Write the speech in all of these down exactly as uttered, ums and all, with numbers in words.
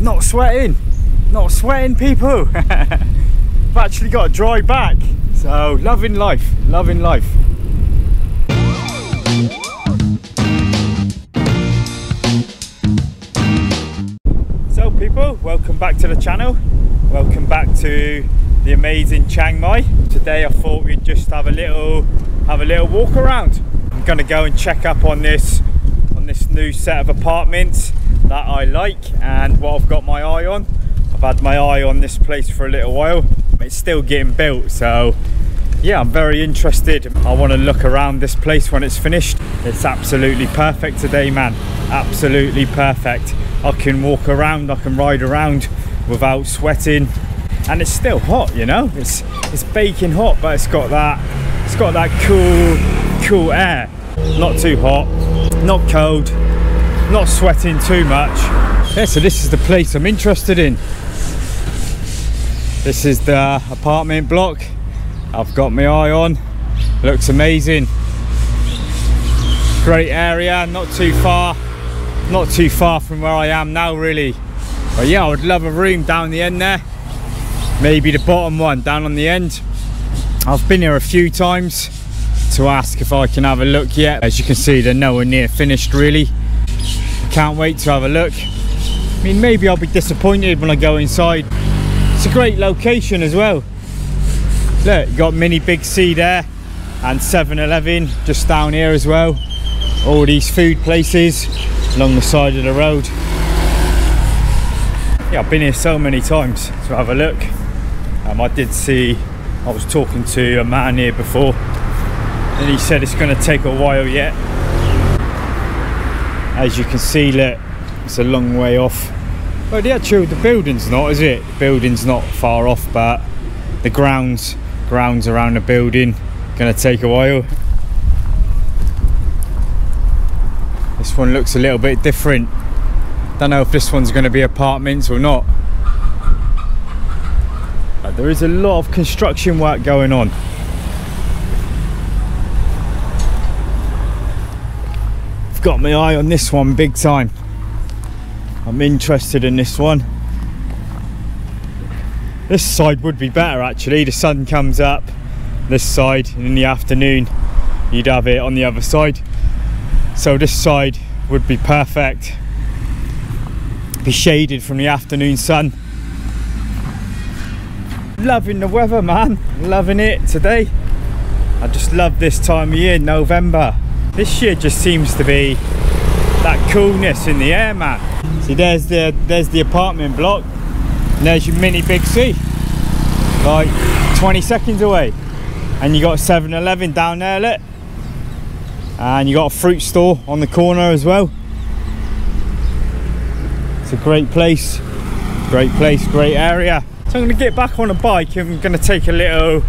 Not sweating, not sweating people. I've actually got a dry back, so loving life, loving life. So people, welcome back to the channel. Welcome back to the amazing Chiang Mai. Today I thought we'd just have a little, have a little walk around. I'm gonna go and check up on this, on this new set of apartments that I like and what I've got my eye on. I've had my eye on this place for a little while. It's still getting built, so yeah, I'm very interested. I want to look around this place when it's finished. It's absolutely perfect today, man. Absolutely perfect. I can walk around, I can ride around without sweating, and it's still hot, you know. It's it's baking hot, but it's got that it's got that cool cool air. Not too hot, not cold. Not sweating too much. Yeah, so this is the place I'm interested in. This is the apartment block I've got my eye on. Looks amazing. Great area, not too far, not too far from where I am now really. But yeah, I would love a room down the end there. Maybe the bottom one down on the end. I've been here a few times to ask if I can have a look yet. As you can see, they're nowhere near finished really. Can't wait to have a look. I mean, maybe I'll be disappointed when I go inside. It's a great location as well. Look, you got Mini Big C there and seven eleven just down here as well. All these food places along the side of the road. Yeah, I've been here so many times to have a look. Um, I did see, I was talking to a man here before and he said it's going to take a while yet. As you can see, look, it's a long way off. Well, the actual the building's not, is it? The building's not far off, but the grounds, grounds around the building, gonna take a while. This one looks a little bit different. Don't know if this one's gonna be apartments or not. But there is a lot of construction work going on. Got my eye on this one big time. I'm interested in this one. This side would be better actually. The sun comes up this side and in the afternoon you'd have it on the other side, so this side would be perfect. Be shaded from the afternoon sun. Loving the weather, man, loving it today. I just love this time of year, November. This year just seems to be that coolness in the air, man. See, there's the there's the apartment block and there's your Mini Big C like twenty seconds away, and you got seven eleven down there, look, and you got a fruit store on the corner as well. It's a great place, great place, great area. So I'm going to get back on a bike and I'm going to take a little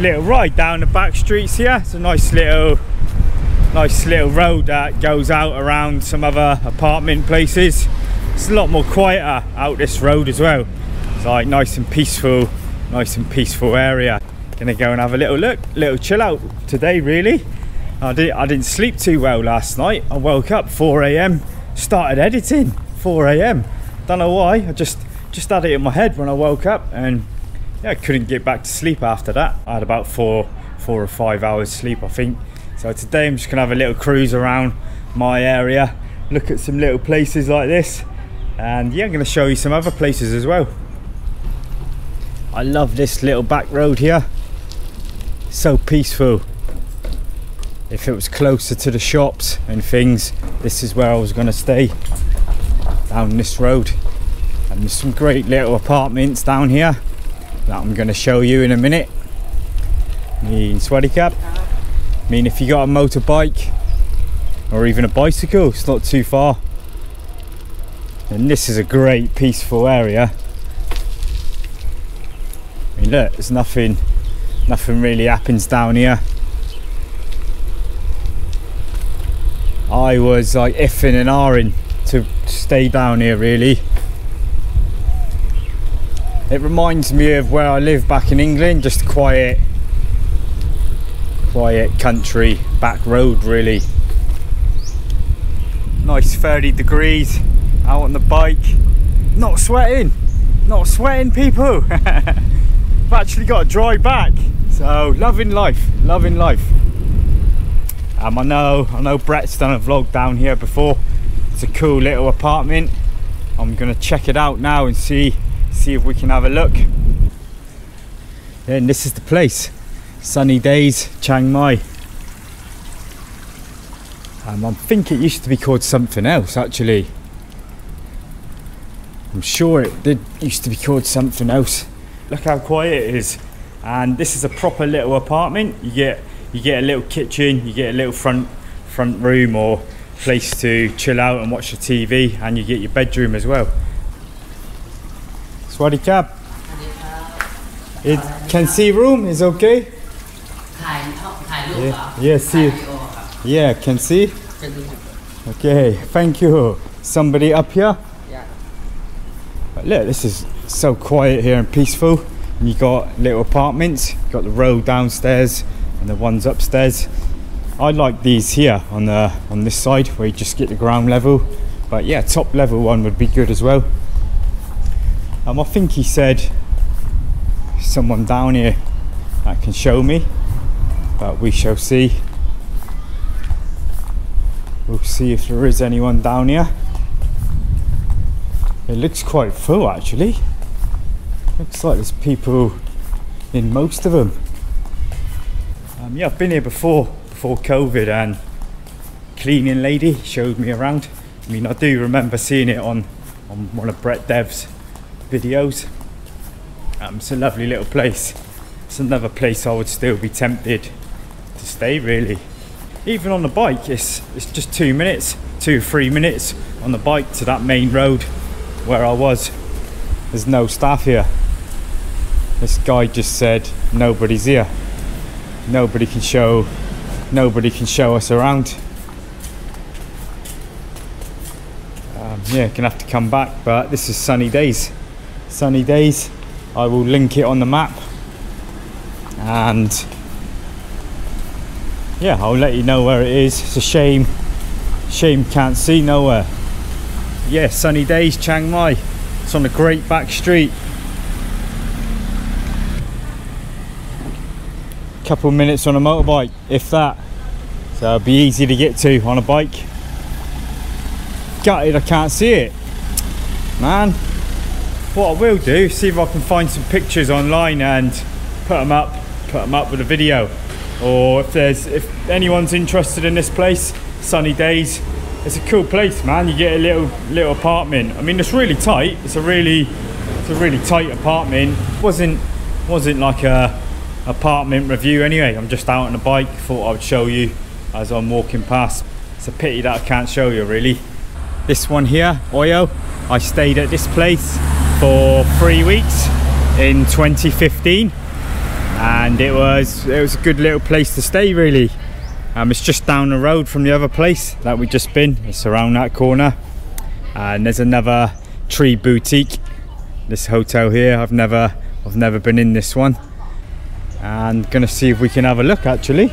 little ride down the back streets here. It's a nice little Nice little road that goes out around some other apartment places. It's a lot more quieter out this road as well. It's like nice and peaceful, nice and peaceful area. Gonna go and have a little look, little chill out today really. I, did, I didn't sleep too well last night. I woke up four A M, started editing four A M. Don't know why, I just, just had it in my head when I woke up, and yeah, I couldn't get back to sleep after that. I had about four, four or five hours sleep I think. So today I'm just going to have a little cruise around my area, look at some little places like this, and yeah, I'm going to show you some other places as well. I love this little back road here, so peaceful. If it was closer to the shops and things, this is where I was going to stay, down this road. And there's some great little apartments down here that I'm going to show you in a minute. Need sweaty cap. I mean, if you got a motorbike or even a bicycle, it's not too far. And this is a great peaceful area. I mean, look, there's nothing, nothing really happens down here. I was like iffing and ahhing to stay down here really. It reminds me of where I live back in England, just quiet. Quiet country back road really. Nice thirty degrees out on the bike, Not sweating, not sweating people. I've actually got a dry back. So loving life, loving life. Um, I know, I know Brett's done a vlog down here before. It's a cool little apartment. I'm gonna check it out now and see see if we can have a look. Then this is the place, Sunny Days, Chiang Mai. Um, I think it used to be called something else actually. I'm sure it did used to be called something else. Look how quiet it is. And this is a proper little apartment. You get you get a little kitchen, you get a little front front room or place to chill out and watch the T V, and you get your bedroom as well. Swadee Khap. It can see room is okay. Yeah, yeah, see. Yeah, can see. Okay, thank you. Somebody up here. But look, this is so quiet here and peaceful. And you got little apartments. You got the row downstairs and the ones upstairs. I like these here on the on this side where you just get the ground level, but yeah, top level one would be good as well. Um, I think he said someone down here that can show me, but we shall see. We'll see if there is anyone down here. It looks quite full actually. Looks like there's people in most of them. Um, yeah, I've been here before. Before Covid, and cleaning lady showed me around. I mean, I do remember seeing it on on one of Brett Dev's videos. Um, it's a lovely little place. It's another place I would still be tempted to stay really. Even on the bike, it's it's just two minutes, two three minutes on the bike to that main road where I was. There's no staff here. This guy just said nobody's here. Nobody can show. Nobody can show us around. Um, yeah, gonna have to come back, but this is Sunny Days. Sunny Days, I will link it on the map. And yeah, I'll let you know where it is. It's a shame, shame can't see nowhere. Yeah, Sunny Days, Chiang Mai. It's on the Great Back Street. Couple minutes on a motorbike, if that, so it'll be easy to get to on a bike. Gutted I can't see it, man. What I will do, see if I can find some pictures online and put them up put them up with a video, or if there's if anyone's interested in this place, Sunny Days. It's a cool place, man. You get a little little apartment. I mean, it's really tight. It's a really it's a really tight apartment. Wasn't wasn't like a apartment review anyway. I'm just out on the bike, thought I would show you as I'm walking past. It's a pity that I can't show you really. This one here, Oyo, I stayed at this place for three weeks in twenty fifteen, and it was it was a good little place to stay really. Um, it's just down the road from the other place that we've just been. It's around that corner, and there's another tree boutique. This hotel here, I've never I've never been in this one. And gonna see if we can have a look actually.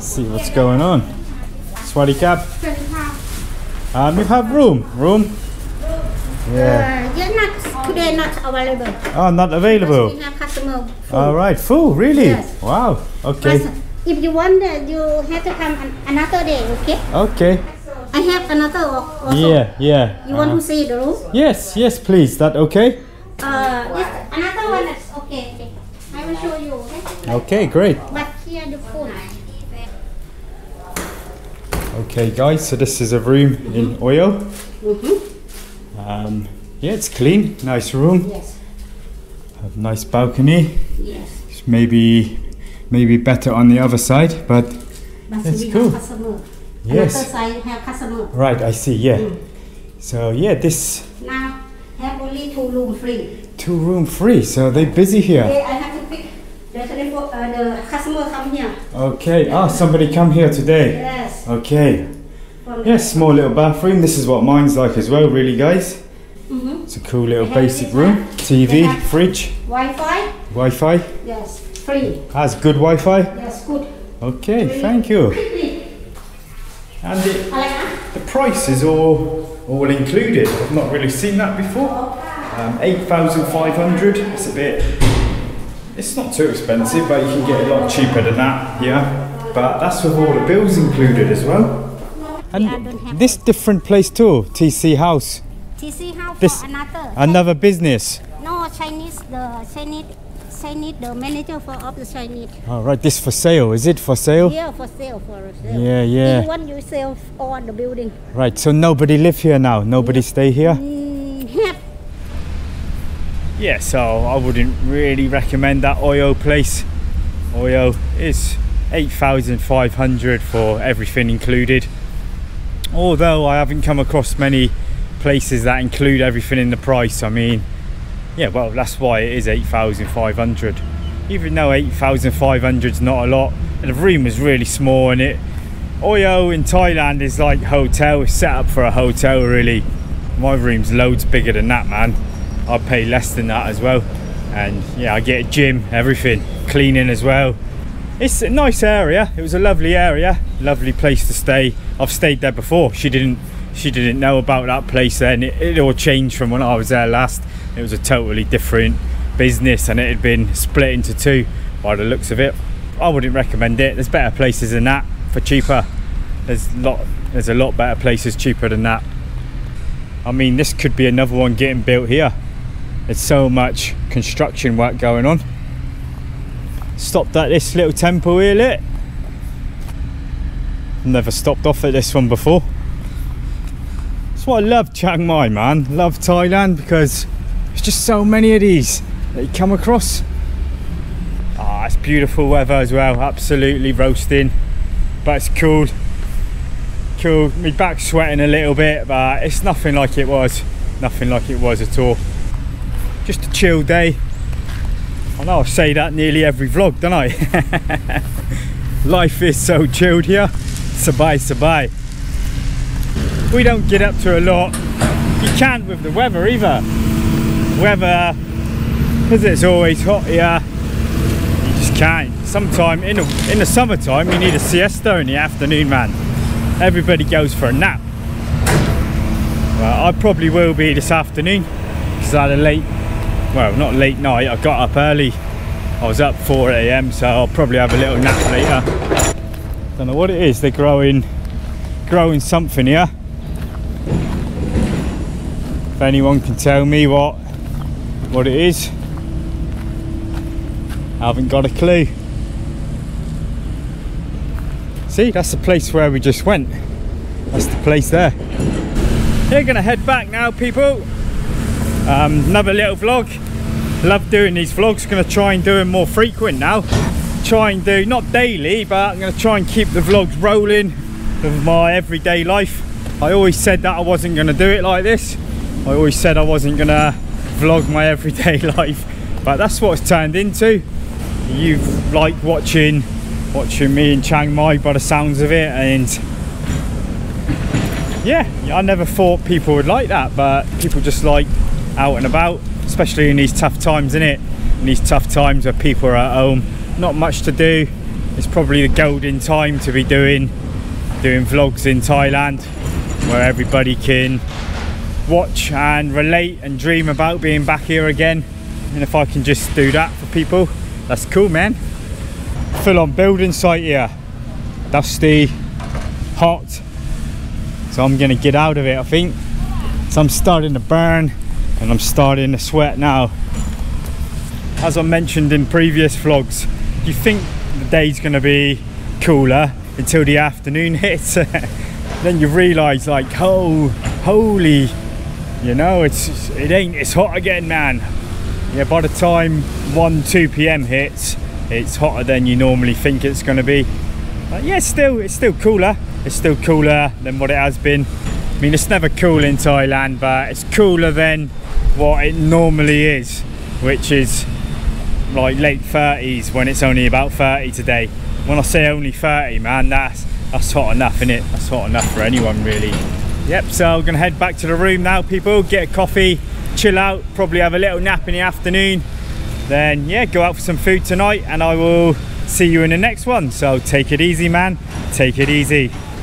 See what's going on. Swadee Khap. Um, you have room, room. Yeah. Uh, yeah, not today, not available. Oh, not available. Because we have customer. All right, full really. Yes. Wow. Okay. But if you want, that, you have to come another day. Okay. Okay. I have another also. Yeah, yeah. You want uh, to see the room? Yes, yes, please. That okay? Uh, yes, another one that's okay. Okay. I will show you. Okay. Okay, great. But here the phone. Okay, guys. So this is a room mm-hmm. in Oyo. Mhm. Um, yeah, it's clean. Nice room. Yes. Have nice balcony. Yes. It's maybe, maybe better on the other side, but, but it's cool. Yes. Side have customer. Right, I see. Yeah. Mm. So yeah, this. Now have only two room free. Two room free. So they're busy here. Okay, I have to pick the telephone. Uh, the customer come here. Okay. Ah, oh, somebody come here today. Yes. Okay. Yes, yeah, small little bathroom. This is what mine's like as well, really, guys. Mm-hmm. It's a cool little basic room. T V, fridge. Wi-Fi. Wi-Fi. Yes. free. That's good Wi-Fi? Yes, good. Okay, free. Thank you. And it, the price is all, all included. I've not really seen that before. Um, eight thousand five hundred, it's a bit, it's not too expensive, but you can get a lot cheaper than that, yeah. But that's with all the bills included as well. And this different place too, T C House. T C House this, for another. Another business. No, Chinese, the Chinese, Chinese, the manager for of the Chinese. Oh, right, this for sale, is it for sale? Yeah, for sale, for sale. Yeah, yeah. You want yourself on the building. Right, so nobody live here now, nobody yeah. stay here? Mm, yeah. yeah, so I wouldn't really recommend that Oyo place. Oyo is eight thousand five hundred for everything included. Although I haven't come across many places that include everything in the price. I mean, yeah, well, that's why it is eight thousand five hundred. Even though eight thousand five hundred is not a lot, and the room is really small, and it Oyo in Thailand is like hotel, it's set up for a hotel really. My room's loads bigger than that, man. I pay less than that as well. And yeah, I get a gym, everything, cleaning as well. It's a nice area. It was a lovely area, lovely place to stay. I've stayed there before. She didn't she didn't know about that place then. It, it all changed from when I was there last. It was a totally different business and it had been split into two by the looks of it. I wouldn't recommend it. There's better places than that for cheaper. There's lot there's a lot better places cheaper than that. I mean, this could be another one getting built here. There's so much construction work going on. Stopped at this little temple here, lit. Never stopped off at this one before. That's why I love Chiang Mai, man. Love Thailand because there's just so many of these that you come across. Ah, oh, it's beautiful weather as well. Absolutely roasting, but it's cool. Cool. My back's sweating a little bit, but it's nothing like it was. Nothing like it was at all. Just a chill day. I know I say that nearly every vlog, don't I? Life is so chilled here. Sabai, sabai. We don't get up to a lot. You can't with the weather either. Weather, because it's always hot here, you just can't. Sometime in the, in the summertime, you need a siesta in the afternoon, man. Everybody goes for a nap. Well, I probably will be this afternoon, because I had a late well, not late night, I got up early. I was up four A M, so I'll probably have a little nap later. Don't know what it is, they're growing, growing something here. If anyone can tell me what, what it is, I haven't got a clue. See, that's the place where we just went. That's the place there. We're gonna head back now, people. Um, another little vlog. Love doing these vlogs. Gonna try and do them more frequent now. Try and do not daily, but I'm gonna try and keep the vlogs rolling with my everyday life. I always said that I wasn't gonna do it like this. I always said I wasn't gonna vlog my everyday life, but that's what it's turned into. You like watching watching me in Chiang Mai by the sounds of it, and yeah, I never thought people would like that, but people just like out and about, especially in these tough times, innit? In these tough times where people are at home, not much to do. It's probably the golden time to be doing doing vlogs in Thailand, where everybody can watch and relate and dream about being back here again. And if I can just do that for people, that's cool, man. Full-on building site here, dusty, hot, so I'm gonna get out of it, I think. So I'm starting to burn and I'm starting to sweat now. As I mentioned in previous vlogs, you think the day's going to be cooler until the afternoon hits. Then you realise, like, oh, holy, you know, it's it ain't it's hot again, man. Yeah, by the time one, two P M hits, it's hotter than you normally think it's going to be. But yeah, it's still it's still cooler. It's still cooler than what it has been. I mean, it's never cool in Thailand, but it's cooler than what it normally is, which is like late thirties when it's only about thirty today. When I say only thirty, man, that's that's hot enough, innit? That's hot enough for anyone, really. Yep, so I'm gonna head back to the room now, people, get a coffee, chill out, probably have a little nap in the afternoon, then yeah, go out for some food tonight and I will see you in the next one. So take it easy, man. Take it easy.